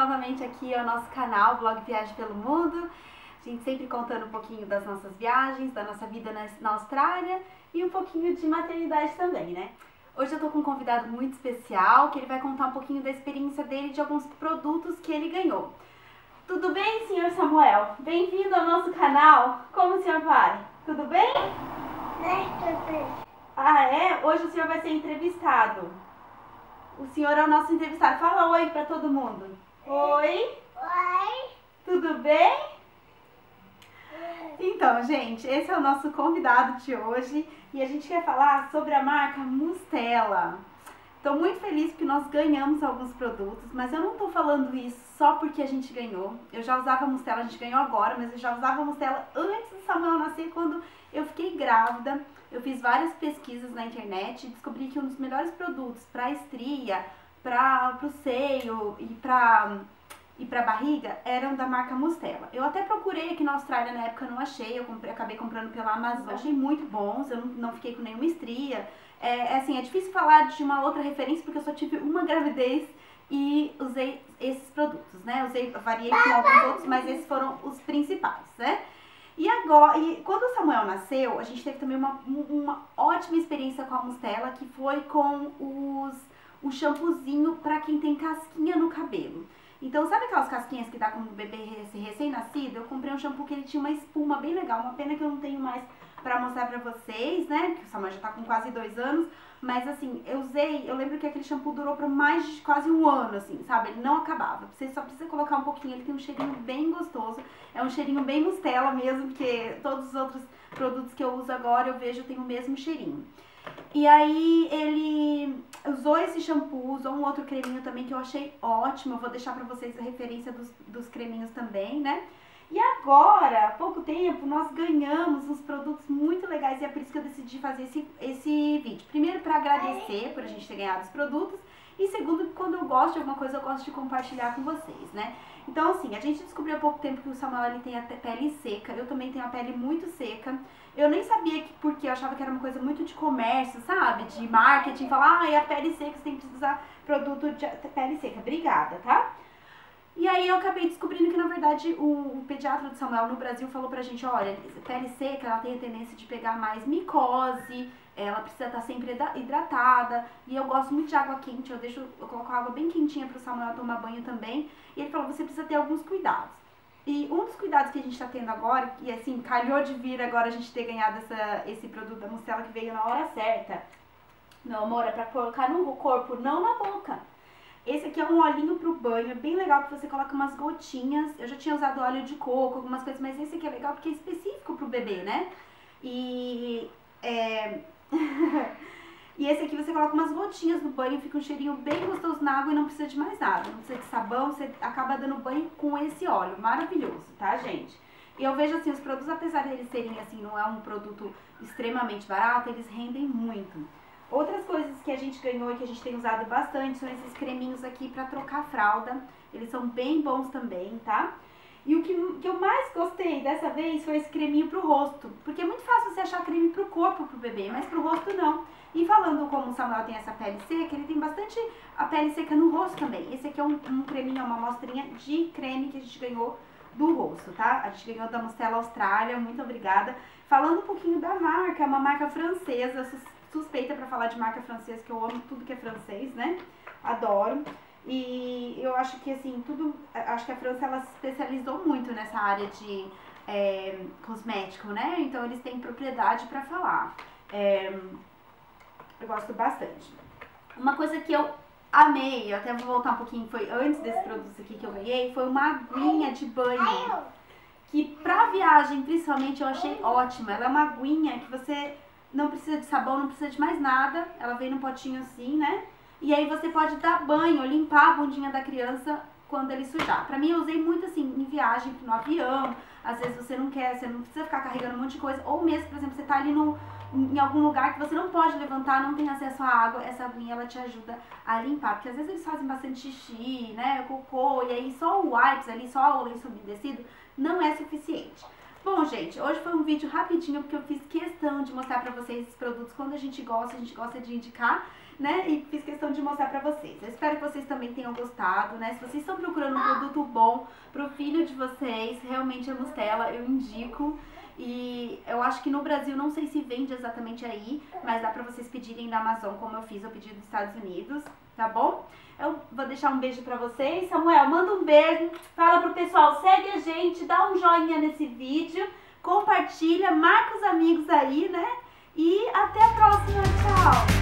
novamente aqui ao nosso canal Blog Viagem Pelo Mundo. A gente sempre contando um pouquinho das nossas viagens, da nossa vida na Austrália e um pouquinho de maternidade também, né? Hoje eu tô com um convidado muito especial, que ele vai contar um pouquinho da experiência dele de alguns produtos que ele ganhou. Tudo bem, senhor Samuel? Bem-vindo ao nosso canal. Como o senhor vai? Tudo bem? Tudo bem. Ah, é? Hoje o senhor vai ser entrevistado. O senhor é o nosso entrevistado. Fala oi pra todo mundo. Oi. Oi. Tudo bem? Então, gente, esse é o nosso convidado de hoje e a gente quer falar sobre a marca Mustela. Estou muito feliz porque nós ganhamos alguns produtos, mas eu não estou falando isso só porque a gente ganhou. Eu já usava Mustela, a gente ganhou agora, mas eu já usava Mustela antes do Samuel nascer, quando eu fiquei grávida. Eu fiz várias pesquisas na internet e descobri que um dos melhores produtos para estria, para o seio e para barriga eram da marca Mustela. Eu até procurei aqui na Austrália, na época não achei, eu acabei comprando pela Amazon. Achei muito bons, eu não fiquei com nenhuma estria. É assim, é difícil falar de uma outra referência porque eu só tive uma gravidez e usei esses produtos, né? Variei com alguns outros, mas esses foram os principais, né? E agora, quando o Samuel nasceu, a gente teve também uma ótima experiência com a Mustela, que foi com o shampoozinho para quem tem casquinha no cabelo. Então, sabe aquelas casquinhas que dá quando o bebê recém-nascido? Eu comprei um shampoo que ele tinha uma espuma bem legal, uma pena que eu não tenho mais pra mostrar pra vocês, né? Porque o Samuel já tá com quase 2 anos, mas assim, eu lembro que aquele shampoo durou pra mais de quase 1 ano, assim, sabe? Ele não acabava, você só precisa colocar um pouquinho, ele tem um cheirinho bem gostoso, é um cheirinho bem Mustela mesmo, porque todos os outros produtos que eu uso agora eu vejo tem o mesmo cheirinho. E aí ele usou esse shampoo, usou um outro creminho também que eu achei ótimo, eu vou deixar pra vocês a referência dos creminhos também, né? E agora, há pouco tempo, nós ganhamos uns produtos muito legais e é por isso que eu decidi fazer esse vídeo. Primeiro, para agradecer por a gente ter ganhado os produtos e segundo, quando eu gosto de alguma coisa, eu gosto de compartilhar com vocês, né? Então, assim, a gente descobriu há pouco tempo que o Samuel ele tem a pele seca, eu também tenho a pele muito seca. Eu nem sabia porque eu achava que era uma coisa muito de comércio, sabe? De marketing, falar, ah, e a pele seca, você tem que usar produto de pele seca. Obrigada, tá? E aí eu acabei descobrindo que, na verdade, o pediatra do Samuel no Brasil falou pra gente, olha, pele seca, ela tem a tendência de pegar mais micose, ela precisa estar sempre hidratada, e eu gosto muito de água quente, eu coloco água bem quentinha pro Samuel tomar banho também, e ele falou, você precisa ter alguns cuidados. E um dos cuidados que a gente tá tendo agora, e assim, calhou de vir agora a gente ter ganhado esse produto da Mustela que veio na hora certa, meu amor, é pra colocar no corpo, não na boca. Esse aqui é um olhinho pro banho, é bem legal porque você coloca umas gotinhas. Eu já tinha usado óleo de coco, algumas coisas, mas esse aqui é legal porque é específico pro bebê, né? E esse aqui você coloca umas gotinhas no banho, fica um cheirinho bem gostoso na água e não precisa de mais nada. Não precisa de sabão, você acaba dando banho com esse óleo, maravilhoso, tá, gente? E eu vejo assim, os produtos, apesar de eles serem assim, não é um produto extremamente barato, eles rendem muito. Outras coisas que a gente ganhou e que a gente tem usado bastante são esses creminhos aqui pra trocar fralda. Eles são bem bons também, tá? E o que eu mais gostei dessa vez foi esse creminho pro rosto. Porque é muito fácil você achar creme pro corpo, pro bebê, mas pro rosto não. E falando como o Samuel tem essa pele seca, ele tem bastante a pele seca no rosto também. Esse aqui é um creminho, uma amostrinha de creme que a gente ganhou do rosto, tá? A gente ganhou da Mustela Austrália, muito obrigada. Falando um pouquinho da marca, é uma marca francesa, suspeita pra falar de marca francesa, que eu amo tudo que é francês, né? Adoro. E eu acho que, assim, acho que a França, ela se especializou muito nessa área de cosmético, né? Então, eles têm propriedade pra falar. Eu gosto bastante. Uma coisa que eu amei, eu até vou voltar um pouquinho, foi antes desse produto aqui que eu ganhei, foi uma aguinha de banho. Que pra viagem, principalmente, eu achei ótima. Ela é uma aguinha que você... não precisa de sabão, não precisa de mais nada. Ela vem num potinho assim, né? E aí você pode dar banho, limpar a bundinha da criança quando ele sujar. Pra mim, eu usei muito assim, em viagem, no avião. Às vezes você não precisa ficar carregando um monte de coisa. Ou mesmo, por exemplo, você tá ali em algum lugar que você não pode levantar, não tem acesso à água. Essa aguinha, ela te ajuda a limpar. Porque às vezes eles fazem bastante xixi, né? Cocô, e aí só o wipes ali, só o lenço umedecido, não é suficiente. Bom, gente, hoje foi um vídeo rapidinho porque eu fiz questão de mostrar pra vocês esses produtos. Quando a gente gosta de indicar, né? E fiz questão de mostrar pra vocês. Eu espero que vocês também tenham gostado, né? Se vocês estão procurando um produto bom pro filho de vocês, realmente a Mustela eu indico. E eu acho que no Brasil, não sei se vende exatamente aí, mas dá pra vocês pedirem da Amazon, como eu fiz, eu pedi dos Estados Unidos, tá bom? Eu vou deixar um beijo pra vocês. Samuel, manda um beijo, fala pro pessoal, segue a gente, dá um joinha nesse vídeo, compartilha, marca os amigos aí, né? E até a próxima, tchau!